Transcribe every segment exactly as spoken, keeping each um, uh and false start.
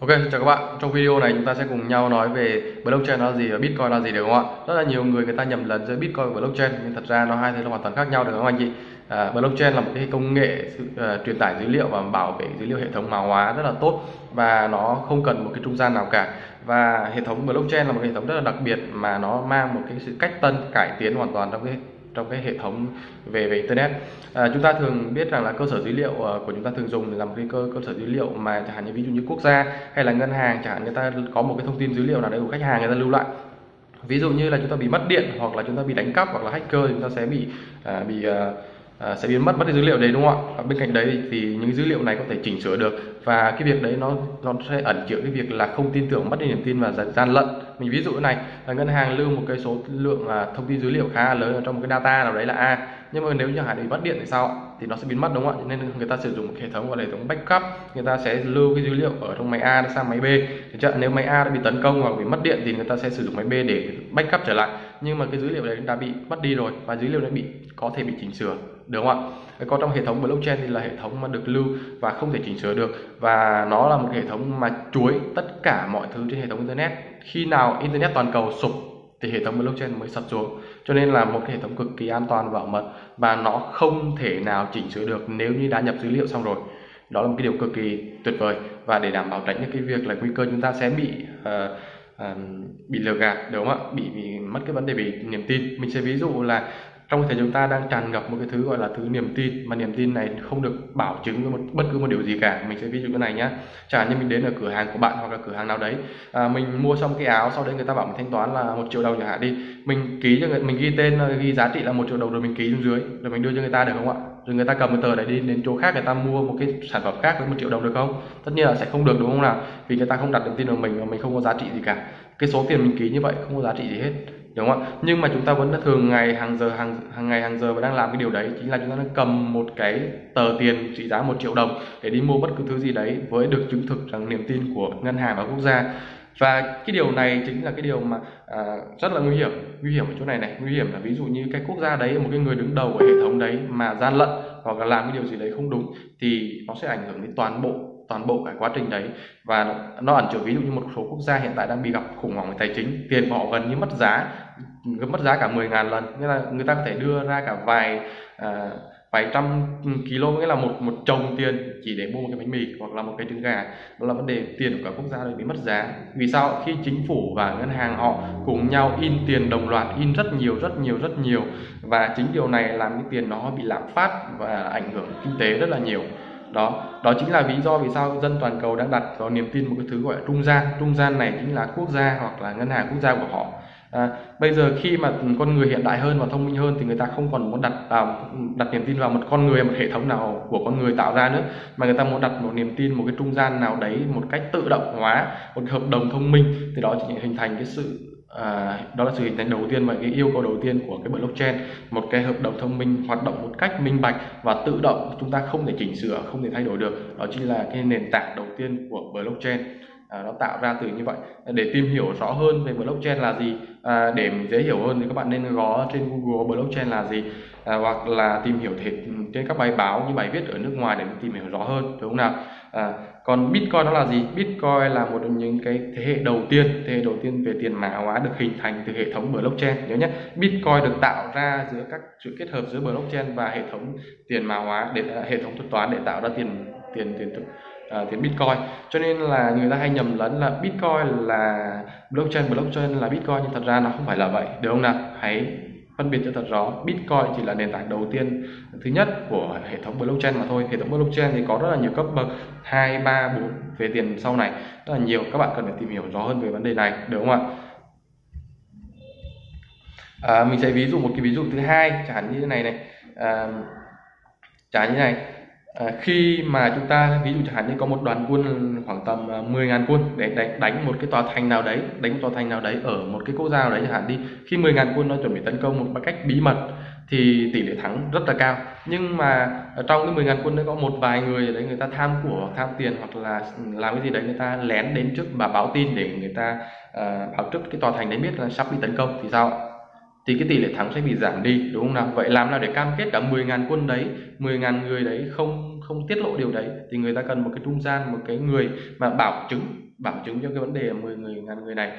Ok, chào các bạn. Trong video này chúng ta sẽ cùng nhau nói về blockchain là gì và Bitcoin là gì được không ạ? Rất là nhiều người người ta nhầm lẫn giữa Bitcoin và blockchain, nhưng thật ra nó hai thứ hoàn toàn khác nhau được không anh chị? À, blockchain là một cái công nghệ uh, truyền tải dữ liệu và bảo vệ dữ liệu hệ thống mã hóa rất là tốt, và nó không cần một cái trung gian nào cả. Và hệ thống blockchain là một hệ thống rất là đặc biệt mà nó mang một cái sự cách tân, cải tiến hoàn toàn trong cái trong cái hệ thống về về internet. À, chúng ta thường biết rằng là cơ sở dữ liệu của chúng ta thường dùng là một cái cơ cơ sở dữ liệu mà chẳng hạn như ví dụ như quốc gia hay là ngân hàng, chẳng hạn người ta có một cái thông tin dữ liệu nào đấy của khách hàng người ta lưu lại. Ví dụ như là chúng ta bị mất điện hoặc là chúng ta bị đánh cắp hoặc là hacker, chúng ta sẽ bị à, bị à, À, sẽ biến mất mất cái dữ liệu đấy, đúng không ạ? Bên cạnh đấy thì những dữ liệu này có thể chỉnh sửa được, và cái việc đấy nó nó sẽ ẩn chứa cái việc là không tin tưởng, mất đi niềm tin và gian lận. Mình ví dụ thế này là ngân hàng lưu một cái số lượng à, thông tin dữ liệu khá là lớn ở trong một cái data nào đấy là A, nhưng mà nếu như chẳng hạn bị mất điện thì sao, thì nó sẽ biến mất, đúng không ạ? Nên người ta sử dụng hệ thống gọi là hệ thống backup, người ta sẽ lưu cái dữ liệu ở trong máy A sang máy B. Chứ nếu máy A đã bị tấn công hoặc bị mất điện thì người ta sẽ sử dụng máy B để backup trở lại, nhưng mà cái dữ liệu đấy đã bị mất đi rồi, và dữ liệu đã bị có thể bị chỉnh sửa, đúng không ạ? Còn trong hệ thống blockchain thì là hệ thống mà được lưu và không thể chỉnh sửa được, và nó là một hệ thống mà chuối tất cả mọi thứ trên hệ thống internet. Khi nào internet toàn cầu sụp thì hệ thống blockchain mới sập xuống, cho nên là một hệ thống cực kỳ an toàn và bảo mật, và nó không thể nào chỉnh sửa được nếu như đã nhập dữ liệu xong rồi. Đó là một cái điều cực kỳ tuyệt vời, và để đảm bảo tránh những cái việc là nguy cơ chúng ta sẽ bị uh, uh, bị lừa gạt, đúng không ạ? Bị, bị mất cái vấn đề về niềm tin. Mình sẽ ví dụ là trong thời chúng ta đang tràn ngập một cái thứ gọi là thứ niềm tin, mà niềm tin này không được bảo chứng với một bất cứ một điều gì cả. Mình sẽ ví dụ cái này nhá, chẳng hạn như mình đến ở cửa hàng của bạn hoặc là cửa hàng nào đấy, à, mình mua xong cái áo, sau đấy người ta bảo mình thanh toán là một triệu đồng chẳng hạn đi, mình ký cho người, mình ghi tên ghi giá trị là một triệu đồng rồi mình ký xuống dưới rồi mình đưa cho người ta được không ạ? Rồi người ta cầm cái tờ đấy đi đến chỗ khác, người ta mua một cái sản phẩm khác với một triệu đồng được không? Tất nhiên là sẽ không được, đúng không nào? Vì người ta không đặt niềm tin vào mình và mình không có giá trị gì cả. Cái số tiền mình ký như vậy không có giá trị gì hết, đúng không ạ? Nhưng mà chúng ta vẫn thường ngày hàng giờ hàng hàng ngày hàng giờ và đang làm cái điều đấy, chính là chúng ta đang cầm một cái tờ tiền trị giá một triệu đồng để đi mua bất cứ thứ gì đấy với được chứng thực rằng niềm tin của ngân hàng và quốc gia. Và cái điều này chính là cái điều mà à, rất là nguy hiểm. Nguy hiểm ở chỗ này này, nguy hiểm là ví dụ như cái quốc gia đấy, một cái người đứng đầu của hệ thống đấy mà gian lận hoặc là làm cái điều gì đấy không đúng thì nó sẽ ảnh hưởng đến toàn bộ toàn bộ cái quá trình đấy, và nó, nó ẩn chứa, ví dụ như một số quốc gia hiện tại đang bị gặp khủng hoảng về tài chính, tiền của họ gần như mất giá mất giá cả mười ngàn lần, nghĩa là người ta có thể đưa ra cả vài à, vài trăm kg, nghĩa là một một chồng tiền chỉ để mua một cái bánh mì hoặc là một cái trứng gà. Đó là vấn đề tiền của cả quốc gia bị mất giá. Vì sao? Khi chính phủ và ngân hàng họ cùng nhau in tiền đồng loạt, in rất nhiều rất nhiều rất nhiều, và chính điều này làm cái tiền nó bị lạm phát và ảnh hưởng kinh tế rất là nhiều. Đó, đó chính là lý do vì sao dân toàn cầu đang đặt vào niềm tin một cái thứ gọi là trung gian. Trung gian này chính là quốc gia hoặc là ngân hàng quốc gia của họ. À, bây giờ khi mà con người hiện đại hơn và thông minh hơn thì người ta không còn muốn đặt vào đặt niềm tin vào một con người, một hệ thống nào của con người tạo ra nữa, mà người ta muốn đặt một niềm tin một cái trung gian nào đấy một cách tự động hóa, một hợp đồng thông minh. Thì đó chỉ hình thành cái sự à, đó là sự hình thành đầu tiên và cái yêu cầu đầu tiên của cái blockchain, một cái hợp đồng thông minh hoạt động một cách minh bạch và tự động, chúng ta không thể chỉnh sửa, không thể thay đổi được. Đó chính là cái nền tảng đầu tiên của blockchain. À, nó tạo ra từ như vậy. Để tìm hiểu rõ hơn về blockchain là gì, à, để mình dễ hiểu hơn thì các bạn nên gõ trên Google blockchain là gì, à, hoặc là tìm hiểu thể, trên các bài báo như bài viết ở nước ngoài để tìm hiểu rõ hơn, đúng không nào? À, còn Bitcoin nó là gì? Bitcoin là một trong những cái thế hệ đầu tiên thế hệ đầu tiên về tiền mã hóa được hình thành từ hệ thống blockchain. Nhớ nhé, Bitcoin được tạo ra giữa các sự kết hợp giữa blockchain và hệ thống tiền mã hóa, để hệ thống thuật toán để tạo ra tiền tiền tiền À, tiền Bitcoin. Cho nên là người ta hay nhầm lẫn là Bitcoin là blockchain, blockchain là Bitcoin, nhưng thật ra nó không phải là vậy, đúng không nào? Hãy phân biệt cho thật rõ, Bitcoin chỉ là nền tảng đầu tiên thứ nhất của hệ thống blockchain mà thôi. Hệ thống blockchain thì có rất là nhiều cấp bậc hai, ba, bốn về tiền sau này, rất là nhiều, các bạn cần phải tìm hiểu rõ hơn về vấn đề này, đúng không ạ? À, mình sẽ ví dụ một cái ví dụ thứ hai, chẳng hạn như thế này này, à, chẳng hạn như thế này. À, khi mà chúng ta ví dụ chẳng hạn như có một đoàn quân khoảng tầm mười ngàn quân để đánh, đánh một cái tòa thành nào đấy đánh một tòa thành nào đấy ở một cái quốc gia nào đấy chẳng hạn đi, khi mười ngàn quân nó chuẩn bị tấn công một cách bí mật thì tỷ lệ thắng rất là cao. Nhưng mà ở trong cái mười ngàn quân đấy có một vài người ở đấy, người ta tham của, tham tiền hoặc là làm cái gì đấy, người ta lén đến trước và báo tin để người ta à, báo trước cái tòa thành đấy biết là sắp bị tấn công thì sao? Thì cái tỷ lệ thắng sẽ bị giảm đi, đúng không nào? Vậy làm nào để cam kết cả mười ngàn quân đấy, mười ngàn người đấy không không tiết lộ điều đấy, thì người ta cần một cái trung gian, một cái người mà bảo chứng bảo chứng cho cái vấn đề là mười người ngàn người này,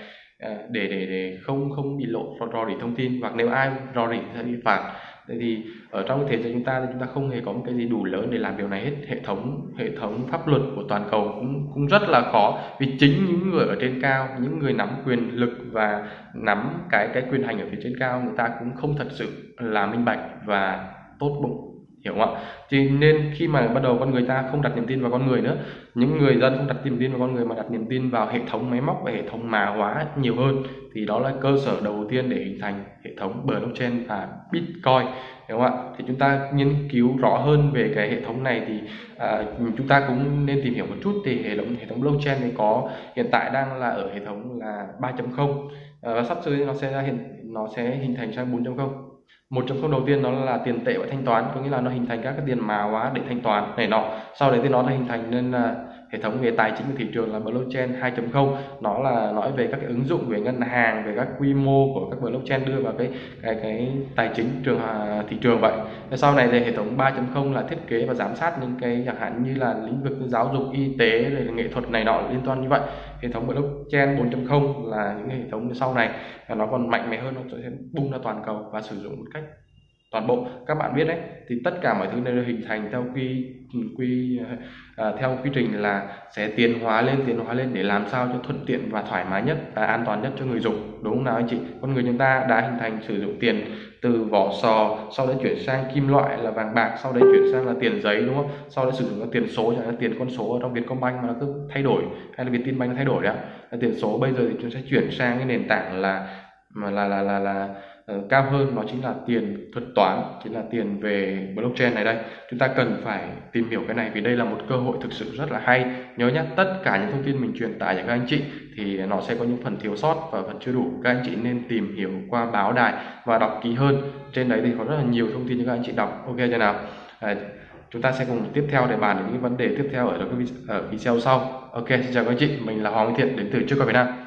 để để để không không bị lộ rò rỉ thông tin, hoặc nếu ai rò rỉ sẽ bị phạt. Thế thì ở trong cái thế giới chúng ta thì chúng ta không hề có một cái gì đủ lớn để làm điều này hết. Hệ thống hệ thống pháp luật của toàn cầu cũng cũng rất là khó, vì chính những người ở trên cao, những người nắm quyền lực và nắm cái cái quyền hành ở phía trên cao, người ta cũng không thật sự là minh bạch và tốt bụng, hiểu không ạ? Thì nên khi mà bắt đầu con người ta không đặt niềm tin vào con người nữa, những người dân không đặt niềm tin vào con người mà đặt niềm tin vào hệ thống máy móc và hệ thống mã hóa nhiều hơn, thì đó là cơ sở đầu tiên để hình thành hệ thống blockchain và Bitcoin, đúng không ạ? Thì chúng ta nghiên cứu rõ hơn về cái hệ thống này thì à, chúng ta cũng nên tìm hiểu một chút. Thì hệ thống hệ thống blockchain này có hiện tại đang là ở hệ thống là ba chấm không, à, và sắp tới nó sẽ ra hiện nó sẽ hình thành sang bốn chấm không. một chấm không đầu tiên nó là tiền tệ và thanh toán, có nghĩa là nó hình thành các cái tiền mã hóa để thanh toán này nọ. Sau đấy thì nó đã hình thành nên là hệ thống về tài chính và thị trường là blockchain hai chấm không. Nó là nói về các cái ứng dụng về ngân hàng, về các quy mô của các blockchain đưa vào cái cái cái tài chính trường thị trường vậy. Sau này thì hệ thống ba chấm không là thiết kế và giám sát những cái chẳng hạn như là lĩnh vực giáo dục, y tế, rồi nghệ thuật này nọ liên quan như vậy. Hệ thống blockchain bốn chấm không là những hệ thống sau này nó còn mạnh mẽ hơn, nó sẽ bung ra toàn cầu và sử dụng một cách toàn bộ. Các bạn biết đấy, thì tất cả mọi thứ này được hình thành theo quy quy à, theo quy trình là sẽ tiến hóa lên tiến hóa lên để làm sao cho thuận tiện và thoải mái nhất và an toàn nhất cho người dùng, đúng không nào anh chị? Con người chúng ta đã hình thành sử dụng tiền từ vỏ sò, sau đấy chuyển sang kim loại là vàng bạc, sau đấy chuyển sang là tiền giấy, đúng không? Sau đấy sử dụng các tiền số, chẳng hạn tiền con số ở trong Vietcombank mà nó cứ thay đổi, hay là Vietinbank thay đổi đấy, là tiền số. Bây giờ thì chúng sẽ chuyển sang cái nền tảng là mà là là là, là cao hơn, nó chính là tiền thuật toán, chính là tiền về blockchain này đây. Chúng ta cần phải tìm hiểu cái này vì đây là một cơ hội thực sự rất là hay. Nhớ nhé, tất cả những thông tin mình truyền tải cho các anh chị thì nó sẽ có những phần thiếu sót và phần chưa đủ. Các anh chị nên tìm hiểu qua báo đài và đọc kỹ hơn. Trên đấy thì có rất là nhiều thông tin cho các anh chị đọc. Ok chưa nào? À, chúng ta sẽ cùng tiếp theo để bàn đến những vấn đề tiếp theo ở cái video sau. Ok, xin chào các anh chị, mình là Hoàng Minh Thiện đến từ TradeCoinVietNam.